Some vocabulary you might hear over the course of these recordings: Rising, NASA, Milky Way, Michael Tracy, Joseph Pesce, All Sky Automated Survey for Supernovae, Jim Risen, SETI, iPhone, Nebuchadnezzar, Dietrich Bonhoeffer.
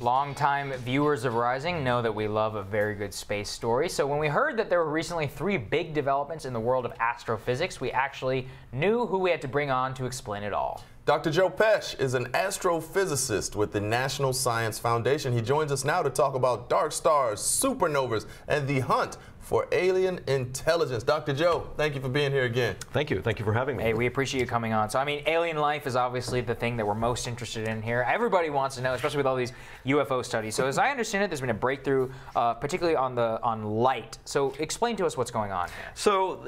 Longtime viewers of Rising know that we love a very good space story, so when we heard that there were recently 3 big developments in the world of astrophysics, we actually knew who we had to bring on to explain it all. Dr. Joe Pesce is an astrophysicist with the National Science Foundation. He joins us now to talk about dark stars, supernovas, and the hunt for alien intelligence. Dr. Joe, thank you for being here again. Thank you. Thank you for having me. Hey, we appreciate you coming on. So, I mean, alien life is obviously the thing that we're most interested in here. Everybody wants to know, especially with all these UFO studies. So, as I understand it, there's been a breakthrough, particularly on light. So, explain to us what's going on here. So,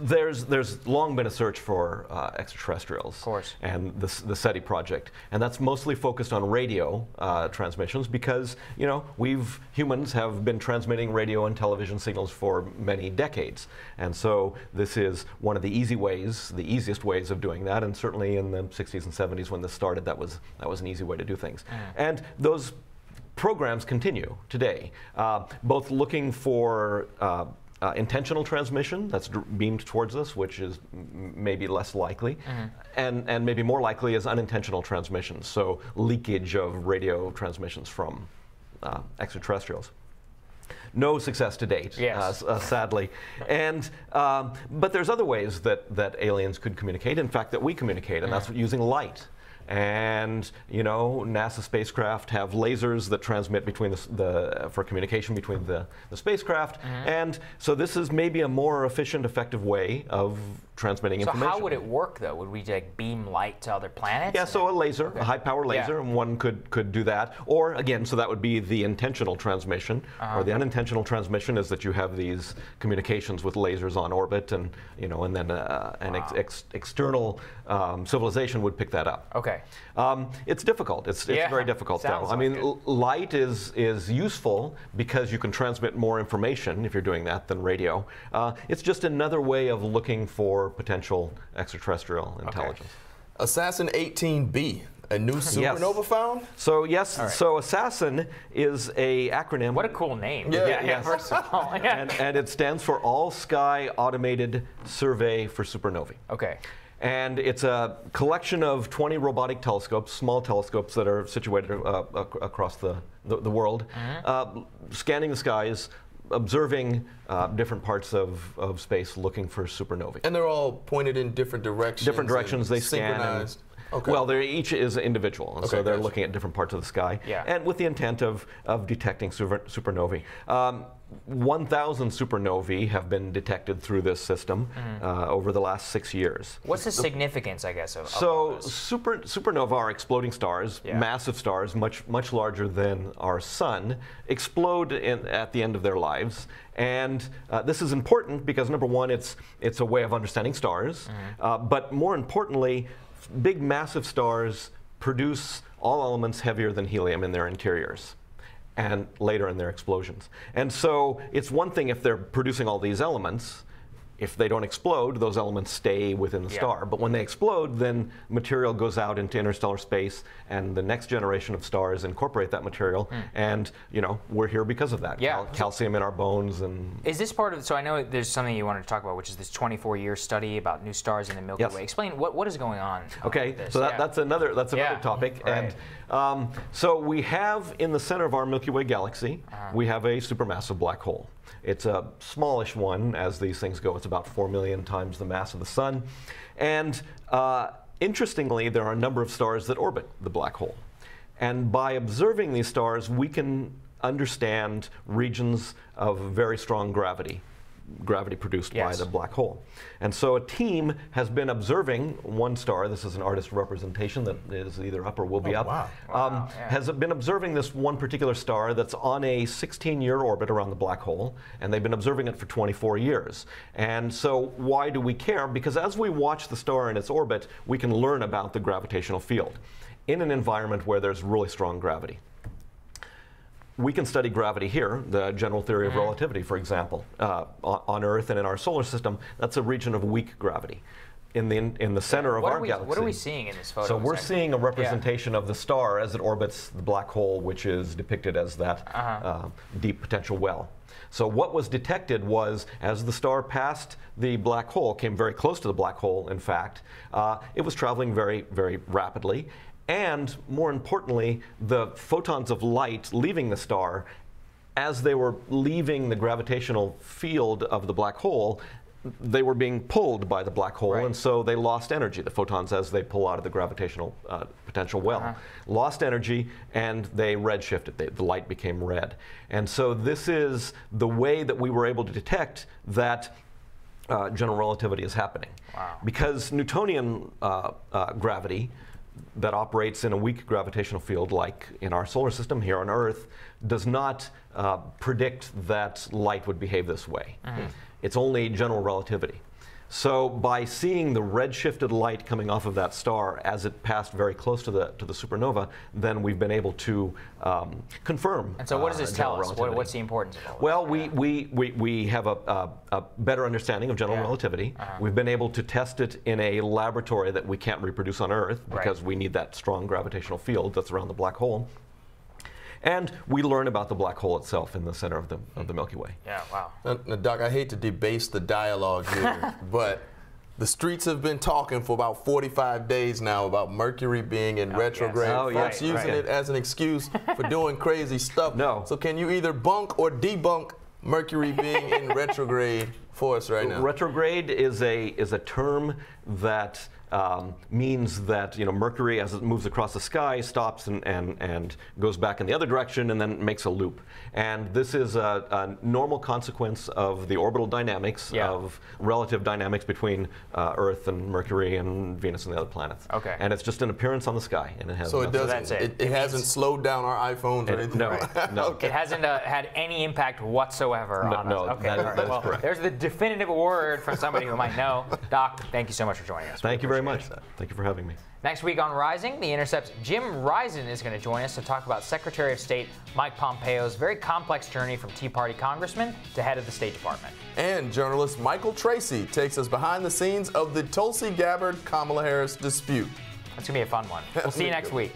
there's long been a search for extraterrestrials. Of course. And the SETI project, and that's mostly focused on radio transmissions because, you know, humans have been transmitting radio and television signals for many decades, and so this is one of the easiest ways of doing that. And certainly in the 60s and 70s when this started, that was an easy way to do things. And those programs continue today, both looking for intentional transmission that's beamed towards us, which is maybe less likely, and maybe more likely is unintentional transmission, so leakage of radio transmissions from extraterrestrials. No success to date, yes. Sadly. And but there's other ways that aliens could communicate. In fact, that we communicate, and that's using light. And, you know, NASA spacecraft have lasers that transmit between for communication between the spacecraft. And so this is maybe a more efficient, effective way of transmitting information. So how would it work, though? Would we like beam light to other planets? Yeah, so a laser, a high-power laser, and one could do that. Or, again, so that would be the intentional transmission. Or the unintentional transmission is that you have these communications with lasers on orbit, and, you know, and then an external civilization would pick that up. Okay. It's difficult. It's very difficult, though. I mean, light is useful because you can transmit more information if you're doing that than radio. It's just another way of looking for potential extraterrestrial intelligence. Okay. Assassin 18B. A new supernova found? So, yes. Right. So, Assassin is an acronym. What a cool name. Yeah, first of all. And it stands for All Sky Automated Survey for Supernovae. Okay. And it's a collection of 20 robotic telescopes, small telescopes that are situated across the world, scanning the skies, observing different parts of space, looking for supernovae. And they're all pointed in different directions. Different directions. They scan. Okay. Well, each is individual, and so they're looking at different parts of the sky, and with the intent of detecting supernovae. 1,000 supernovae have been detected through this system over the last 6 years. What's the significance, I guess, of all this? Supernova are exploding stars, massive stars, much larger than our sun, explode at the end of their lives. And this is important because, number one, it's a way of understanding stars, but more importantly, big massive stars produce all elements heavier than helium in their interiors and later in their explosions. And so it's one thing if they're producing all these elements. If they don't explode, those elements stay within the star. But when they explode, then material goes out into interstellar space, and the next generation of stars incorporate that material. And, you know, we're here because of that. Calcium in our bones. And is this part of? So I know there's something you wanted to talk about, which is this 24-year study about new stars in the Milky Way. Explain what is going on. Okay, so that's another topic. Right. And so we have in the center of our Milky Way galaxy, we have a supermassive black hole. It's a smallish one, as these things go. It's about 4 million times the mass of the sun. And interestingly, there are a number of stars that orbit the black hole. And by observing these stars, we can understand regions of very strong gravity produced by the black hole. And so a team has been observing one star. This is an artist representation that is either up or will be up. Has been observing this one particular star that's on a 16-year orbit around the black hole, and they've been observing it for 24 years. And so why do we care? Because as we watch the star in its orbit, we can learn about the gravitational field in an environment where there's really strong gravity. We can study gravity here, the general theory of relativity, for example, on Earth and in our solar system. That's a region of weak gravity. In the center of our galaxy. What are we seeing in this photo? So we're seeing a representation of the star as it orbits the black hole, which is depicted as that deep potential well. So what was detected was, as the star passed the black hole, came very close to the black hole, in fact, it was traveling very, very rapidly. and more importantly, the photons of light leaving the star, as they were leaving the gravitational field of the black hole, they were being pulled by the black hole, right, and so they lost energy, the photons, as they pull out of the gravitational potential well. Lost energy, and they redshifted. The light became red. And so this is the way that we were able to detect that general relativity is happening. Wow. Because Newtonian gravity that operates in a weak gravitational field, like in our solar system here on Earth, does not predict that light would behave this way. It's only general relativity. So by seeing the redshifted light coming off of that star as it passed very close to the supernova, then we've been able to confirm. And so what does this tell us? What's the importance of all this? Well, we have a better understanding of general relativity. We've been able to test it in a laboratory that we can't reproduce on Earth because we need that strong gravitational field that's around the black hole. And we learn about the black hole itself in the center of the Milky Way. Yeah, wow. Now, Doc, I hate to debase the dialogue here, but the streets have been talking for about 45 days now about Mercury being in retrograde. Folks using it as an excuse for doing crazy stuff. So can you either bunk or debunk Mercury being in retrograde for us right now? Retrograde is a term that means that, you know, Mercury, as it moves across the sky, stops and goes back in the other direction and then makes a loop. And this is a normal consequence of the orbital dynamics, of relative dynamics between Earth and Mercury and Venus and the other planets. Okay. And it's just an appearance on the sky, and it has. So it doesn't. So it hasn't slowed down our iPhones or anything. No. It hasn't had any impact whatsoever on us. That is correct. There's the definitive word from somebody who might know. Doc, thank you so much for joining us. Thank you very much. Thank you for having me. Next week on Rising, The Intercept's Jim Risen is going to join us to talk about Secretary of State Mike Pompeo's very complex journey from Tea Party congressman to head of the State Department. And journalist Michael Tracy takes us behind the scenes of the Tulsi Gabbard-Kamala Harris dispute. That's going to be a fun one. We'll see you next week.